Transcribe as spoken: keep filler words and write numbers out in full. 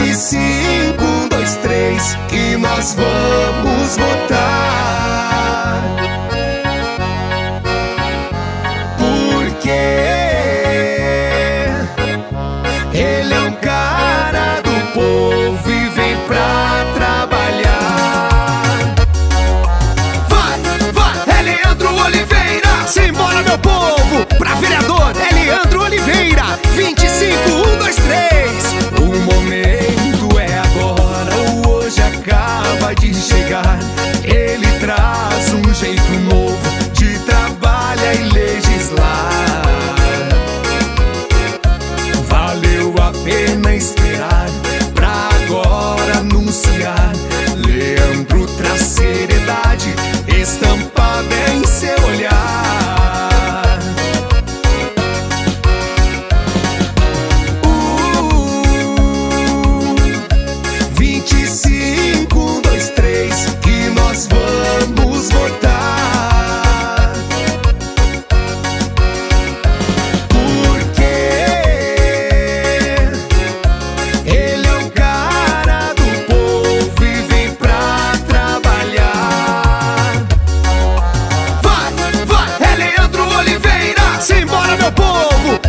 vinte e cinco, um, dois, três, e nós vamos votar. Porque ele é um cara do povo e vem pra trabalhar. Vai, vai, é Leandro Oliveira. Simbora, meu povo, pra vereador é Leandro Oliveira. Vinte e cinco, um, dois, três. De chegar, ele traz um jeito novo de trabalhar e legislar. Valeu a pena esperar pra agora anunciar. Leandro traz seriedade estampada em seu olhar. uh, vinte e cinco. Simbora, meu povo,